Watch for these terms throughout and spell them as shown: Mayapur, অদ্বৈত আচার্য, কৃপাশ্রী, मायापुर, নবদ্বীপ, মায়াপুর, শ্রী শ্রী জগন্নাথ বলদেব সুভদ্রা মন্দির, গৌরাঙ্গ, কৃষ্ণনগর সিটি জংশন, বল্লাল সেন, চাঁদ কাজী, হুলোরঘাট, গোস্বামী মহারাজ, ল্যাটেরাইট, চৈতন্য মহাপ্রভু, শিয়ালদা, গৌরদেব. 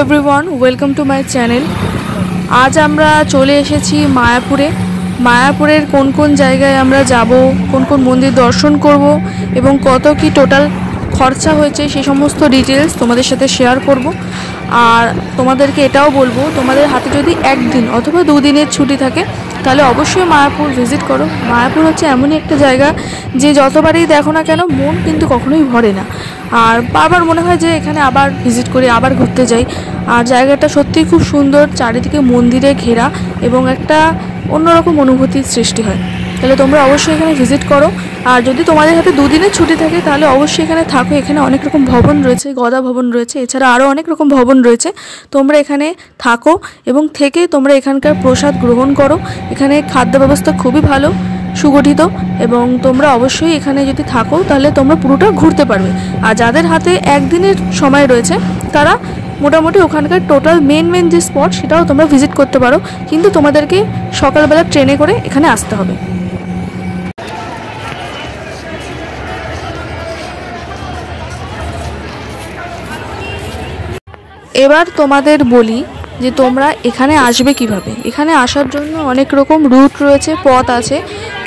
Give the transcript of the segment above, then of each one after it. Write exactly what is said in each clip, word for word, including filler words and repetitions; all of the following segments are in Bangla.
Everyone welcome to my channel. आज आमरा चले एसेछि मायापुरे। मायापुरेर कोन कोन जायगाय आमरा जाबो, कोन कोन मंदिर दर्शन करब एबं कत कि टोटाल खर्चा होयेछे सेई समस्त डिटेल्स तोमादेर साथे शेयर करब। आर तोमादेरके एटाओ बोलबो, तोमादेर हाते जोदि एक दिन अथवा दो दिनेर छुटी थाके ताहले अवश्यई मायापुर भिजिट करो। मायापुर होच्छे एमनई एकटा जायगा जे जतबारई देखो ना केन मन किन्तु कखनोई भरे ना, और बार बार मन है जे एखाने आबार भिजिट करी, आबार घुरते जाई। और जायगाटा सत्यि खूब सुंदर, चारिदिके मंदिरे घेरा एबं एकटा अन्यरकम अनुभूतिर सृष्टि हय। ताहले तोमरा अवश्यई एखाने भिजिट करो। और जदि तोमादेर हाते दो दिनेर छुटी थाके ताहले अवश्यई एखाने थाको। एखाने अनेक रकम भवन रयेछे, गदा भवन रयेछे, एछाड़ा आरो अनेक रकम भवन रयेछे। तोमरा एखाने थाको एबं थेके तोमरा एखानकार प्रसाद ग्रहण करो। एखाने खाद्य व्यवस्था खूबई भालो सुगठित एवं तुम्हारा अवश्य एखे जो थको तेल तुम्हारा पुरोटा घूरते पर। जर हाथे एक दिन समय रही है तारा मोटामुटी ओखानकार टोटाल मेन मेन जो स्पट सेटाओ तुम्हारा भिजिट करते पारो, किन्तु तुम्हारे के सकाल बेला ट्रेने करे एखाने आसते होबे। एबार तुम्हादेर बोली जे तोमरा एखाने आसबे किभाबे। एखाने आसार जोन्नो अनेक रकम रूट रयेछे, पथ आछे।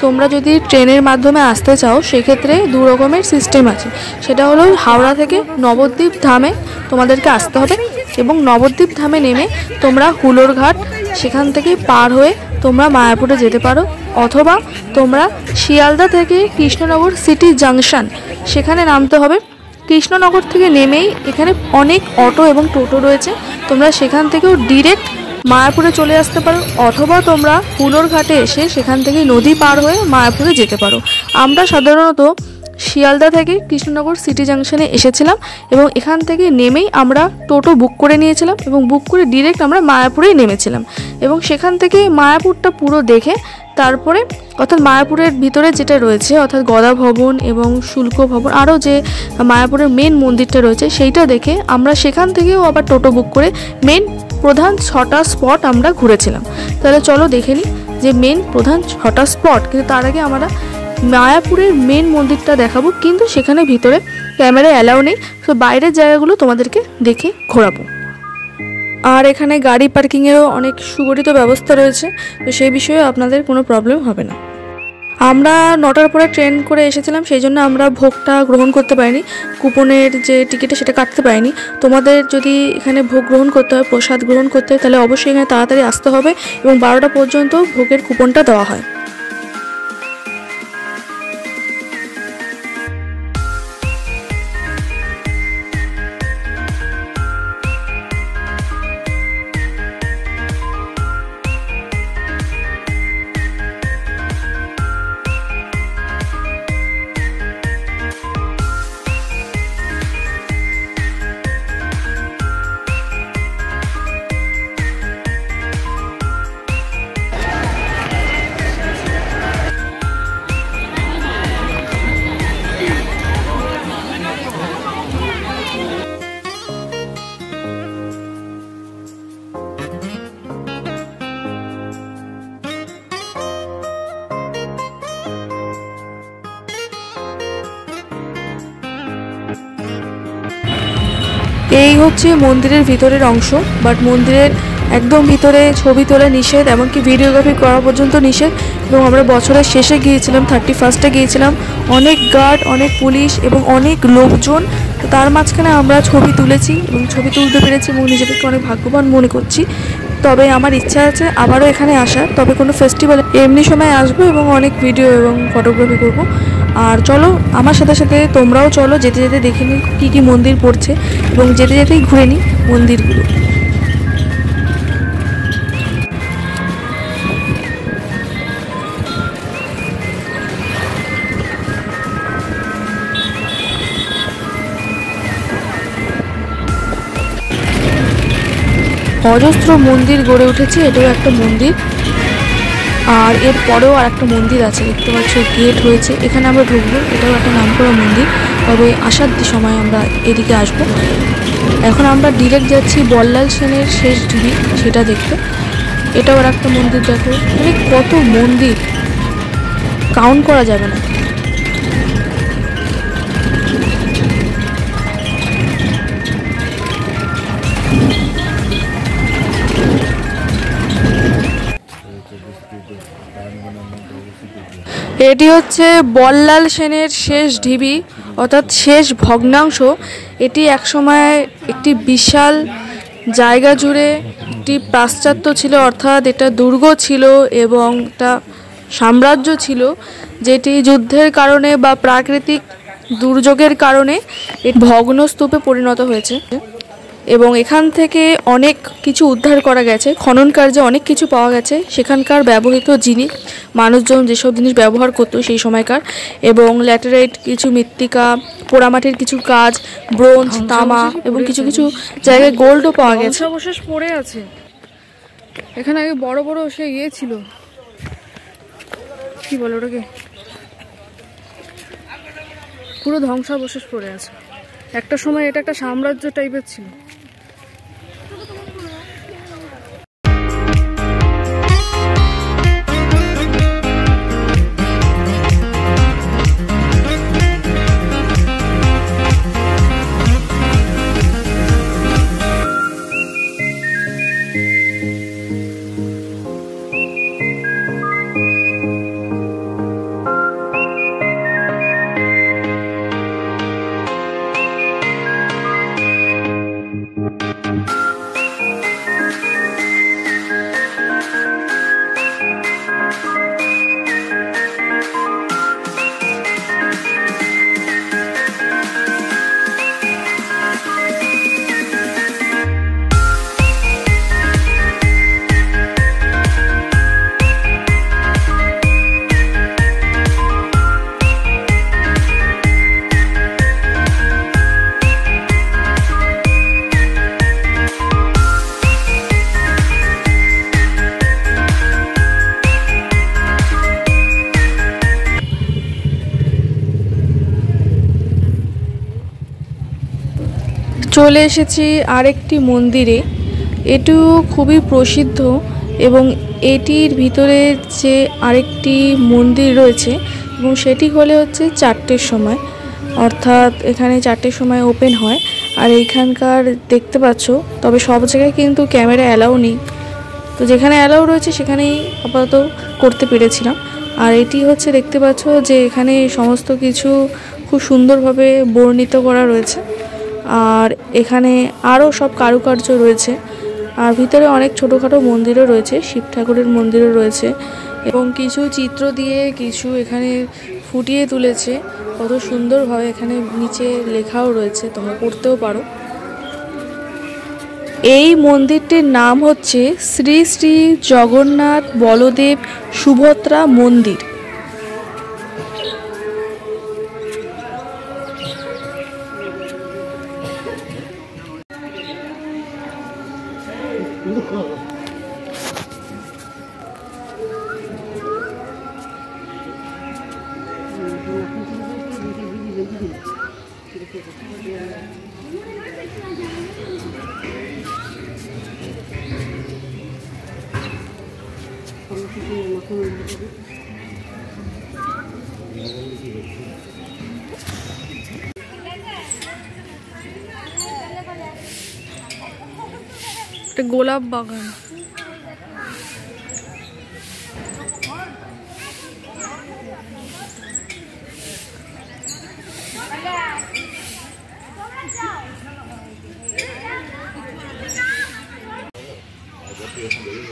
तोमरा जोदि ट्रेनेर माध्यमे आसते चाओ सेई क्षेत्रे दुई रकमेर सिस्टेम आछे। सेटा हलो हावड़ा थेके नवद्वीप धामे तोमादेरके आसते होबे एबं नवद्वीप धामे नेमे तोमरा हुलोरघाट सेखान थेके पार हये तोमरा मायापुरे जेते पारो, अथवा तोमरा शियालदा थेके कृष्णनगर सिटी जंक्शन सेखाने नामते होबे। कृष्णनगर थेके नेमेई एखाने अनेक अटो एबं टोटो रयेछे, তোমরা সেখান থেকেও ডিরেক্ট মায়াপুরে চলে আসতে পারো, অথবা তোমরা হুলোরঘাটে এসে সেখান থেকে নদী পার হয়ে মায়াপুরে যেতে পারো। আমরা সাধারণত শিয়ালদা থেকে কৃষ্ণনগর সিটি জাংশনে এসেছিলাম এবং এখান থেকে নেমেই আমরা টোটো বুক করে নিয়েছিলাম এবং বুক করে ডিরেক্ট আমরা মায়াপুরেই নেমেছিলাম এবং সেখান থেকে মায়াপুরটা পুরো দেখে তারপরে অর্থাৎ মায়াপুরের ভিতরে যেটা রয়েছে অর্থাৎ গদা ভবন এবং শুল্ক ভবন আরও যে মায়াপুরের মেন মন্দিরটা রয়েছে সেইটা দেখে আমরা সেখান থেকেও আবার টোটো বুক করে মেন প্রধান ছটা স্পট আমরা ঘুরেছিলাম। তাহলে চলো দেখে নিই যে মেন প্রধান ছটা স্পট, কিন্তু তার আগে আমরা মায়াপুরের মেন মন্দিরটা দেখাবো, কিন্তু সেখানে ভিতরে ক্যামেরা অ্যালাউ নেই, তো বাইরের জায়গাগুলো তোমাদেরকে দেখে ঘোরাবো। আর এখানে গাড়ি পার্কিংয়েরও অনেক সুগঠিত ব্যবস্থা রয়েছে, তো সেই বিষয়ে আপনাদের কোনো প্রবলেম হবে না। আমরা নটার পরে ট্রেন করে এসেছিলাম, সেই জন্য আমরা ভোগটা গ্রহণ করতে পারিনি, কুপনের যে টিকিটে সেটা কাটতে পারিনি। তোমাদের যদি এখানে ভোগ গ্রহণ করতে হয়, প্রসাদ গ্রহণ করতে হয়, তাহলে অবশ্যই এখানে তাড়াতাড়ি আসতে হবে এবং বারোটা পর্যন্ত ভোগের কুপনটা দেওয়া হয়। এই হচ্ছে মন্দিরের ভিতরের অংশ, বাট মন্দিরের একদম ভিতরে ছবি তোলা নিষেধ, এমনকি ভিডিওগ্রাফি করা পর্যন্ত নিষেধ। এবং আমরা বছরের শেষে গিয়েছিলাম, থার্টি ফার্স্টে গিয়েছিলাম, অনেক গার্ড, অনেক পুলিশ এবং অনেক লোকজন, তো তার মাঝখানে আমরা ছবি তুলেছি এবং ছবি তুলতে পেরেছি এবং নিজেদেরকে অনেক ভাগ্যবান মনে করছি। তবে আমার ইচ্ছা আছে আবারও এখানে আসার, তবে কোনো ফেস্টিভ্যালে এমনি সময় আসবো এবং অনেক ভিডিও এবং ফটোগ্রাফি করব। আর চলো আমার সাথে সাথে তোমরাও চলো, যেতে যেতে দেখে নিই কী কী মন্দির পড়ছে এবং যেতে যেতেই ঘুরে নিই মন্দিরগুলো। অজস্র মন্দির গড়ে উঠেছে, এটাও একটা মন্দির। আর এর পরেও আর একটা মন্দির আছে, দেখতে পাচ্ছ গেট রয়েছে, এখানে আমরা ঢুকবো, এটাও একটা নামকরা মন্দির, তবে আসার সময় আমরা এদিকে আসব। এখন আমরা ডিরেক্ট যাচ্ছি বল্লাল সেনের শেষ ঝুড়ি সেটা দেখতে, এটাও আর একটা মন্দির। দেখো মানে কত মন্দির কাউন্ট করা যাবে না। এটি হচ্ছে বল্লাল সেনের শেষ ঢিবি অর্থাৎ শেষ ভগ্নাংশ। এটি একসময় একটি বিশাল জায়গা জুড়ে একটি পাশ্চাত্য ছিল, অর্থাৎ এটা দুর্গ ছিল এবং একটা সাম্রাজ্য ছিল, যেটি যুদ্ধের কারণে বা প্রাকৃতিক দুর্যোগের কারণে এটি ভগ্নস্তূপে পরিণত হয়েছে এবং এখান থেকে অনেক কিছু উদ্ধার করা গেছে। খনন কার্যে অনেক কিছু পাওয়া গেছে, সেখানকার ব্যবহৃত জিনিস, মানুষজন যেসব জিনিস ব্যবহার করতো সেই সময়কার, এবং ল্যাটেরাইট কিছু মৃত্তিকা, পোড়ামাটির কিছু কাজ, ব্রোঞ্জ, তামা এবং কিছু কিছু জায়গায় গোল্ডও পাওয়া গেছে। অবশেষ পড়ে আছে এখানে, আগে বড় বড় সে ইয়ে ছিল, কি বলো ওটাকে, পুরো ধ্বংসাবশেষ পড়ে আছে। একটা সময় এটা একটা সাম্রাজ্য টাইপের ছিল। চলে এসেছি আরেকটি মন্দিরে, এটিও খুবই প্রসিদ্ধ এবং এটির ভিতরে যে আরেকটি মন্দির রয়েছে এবং সেটি হলে হচ্ছে চারটের সময়, অর্থাৎ এখানে চারটের সময় ওপেন হয়। আর এইখানকার দেখতে পাচ্ছ, তবে সব জায়গায় কিন্তু ক্যামেরা অ্যালাউ নেই, তো যেখানে অ্যালাউ রয়েছে সেখানেই আপাতত করতে পেরেছিলাম। আর এটি হচ্ছে দেখতে পাচ্ছ যে এখানে সমস্ত কিছু খুব সুন্দরভাবে বর্ণিত করা রয়েছে, আর এখানে আরও সব কারুকার্য রয়েছে। আর ভিতরে অনেক ছোটোখাটো মন্দিরও রয়েছে, শিব ঠাকুরের মন্দিরও রয়েছে এবং কিছু চিত্র দিয়ে কিছু এখানে ফুটিয়ে তুলেছে কত সুন্দরভাবে। এখানে নিচে লেখাও রয়েছে, তোমরা পড়তেও পারো। এই মন্দিরটির নাম হচ্ছে শ্রী শ্রী জগন্নাথ বলদেব সুভদ্রা মন্দির। একটা গোলাপ বাগান, Thank you.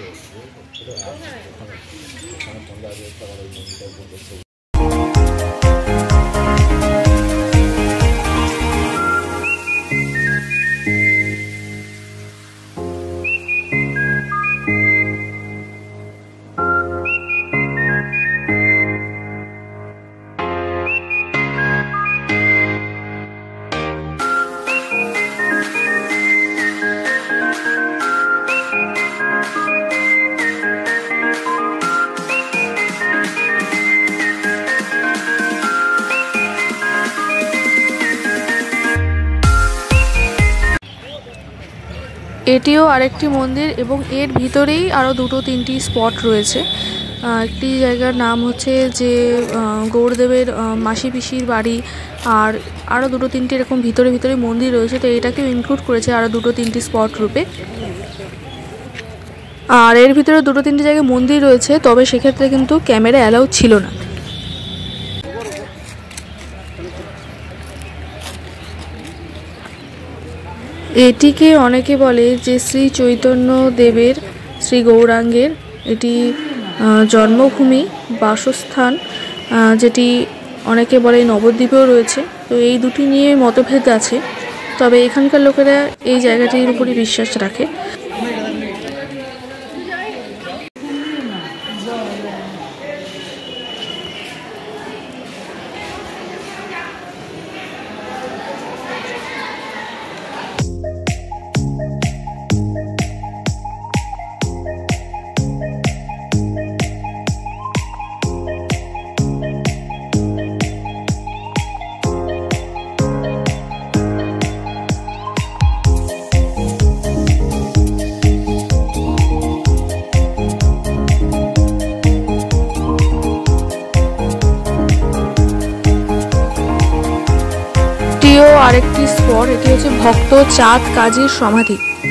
এটিও আরেকটি মন্দির এবং এর ভিতরেই আরও দুটো তিনটি স্পট রয়েছে। একটি জায়গার নাম হচ্ছে যে গৌরদেবের মাসি পিসির বাড়ি, আর আরও দুটো তিনটি এরকম ভিতরে ভিতরে মন্দির রয়েছে, তো এটাকেও ইনক্লুড করেছে আরও দুটো তিনটি স্পট রূপে। আর এর ভিতরে দুটো তিনটি জায়গায় মন্দির রয়েছে, তবে সেক্ষেত্রে কিন্তু ক্যামেরা অ্যালাউ ছিল না। এটিকে অনেকে বলে যে শ্রী চৈতন্য দেবের শ্রী গৌরাঙ্গের এটি জন্মভূমি বাসস্থান, যেটি অনেকে বলে নবদ্বীপেও রয়েছে। তো এই দুটি নিয়ে মতভেদ আছে, তবে এখানকার লোকেরা এই জায়গাটির উপরই বিশ্বাস রাখে। আরেকটি স্পট এটি হচ্ছে ভক্ত চাঁদ কাজীর সমাধি। এটিও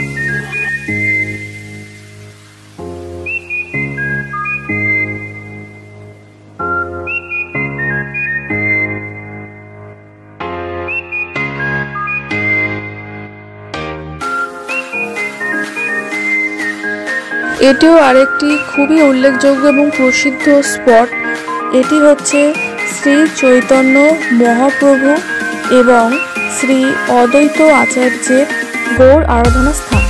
আরেকটি খুবই উল্লেখযোগ্য এবং প্রসিদ্ধ স্পট। এটি হচ্ছে শ্রী চৈতন্য মহাপ্রভু এবং শ্রী অদ্বৈত আচার্যের গৌর আরাধনা স্থান।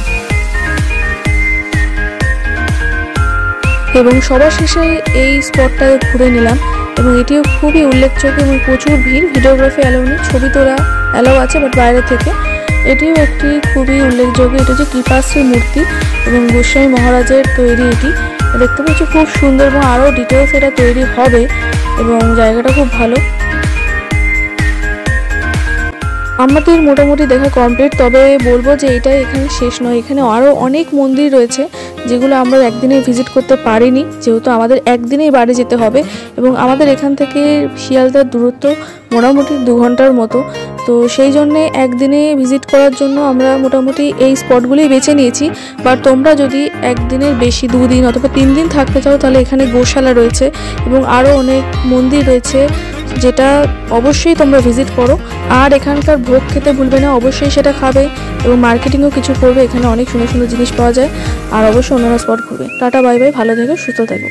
এবং সবার শেষে এই স্পটটা ঘুরে নিলাম, এবং এটিও খুবই উল্লেখযোগ্য এবং প্রচুর ভিড়। ভিডিওগ্রাফি অ্যালাউ নেই, ছবি তোলা অ্যালাউ আছে বাট বাইরে থেকে। এটিও একটি খুবই উল্লেখযোগ্য, এটা হচ্ছে কৃপাশ্রী মূর্তি এবং গোস্বামী মহারাজের তৈরি। এটি দেখতে পাচ্ছি খুব সুন্দর এবং আরও ডিটেলস এটা তৈরি হবে, এবং জায়গাটা খুব ভালো। আমাদের মোটামুটি দেখা কমপ্লিট, তবে বলবো যে এটা এখানে শেষ নয়। এখানে আরও অনেক মন্দির রয়েছে যেগুলো আমরা একদিনে ভিজিট করতে পারিনি, যেহেতু আমাদের একদিনেই বাড়ি যেতে হবে। এবং আমাদের এখান থেকে শিয়ালদার দূরত্ব মোটামুটি দু ঘন্টার মতো, তো সেই জন্যে একদিনে ভিজিট করার জন্য আমরা মোটামুটি এই স্পটগুলি বেছে নিয়েছি। বা তোমরা যদি একদিনের বেশি দুদিন অথবা তিন দিন থাকতে চাও তাহলে এখানে গোশালা রয়েছে এবং আরও অনেক মন্দির রয়েছে, যেটা অবশ্যই তোমরা ভিজিট করো। আর এখানকার ভোগ খেতে ভুলবে না, অবশ্যই সেটা খাবে এবং মার্কেটিংও কিছু করবে। এখানে অনেক সুন্দর সুন্দর জিনিস পাওয়া যায়। আর অবশ্যই অন্যান্য স্পট ঘুরবে। টাটা, বাই বাই, ভালো থেকো, সুস্থ থেকো।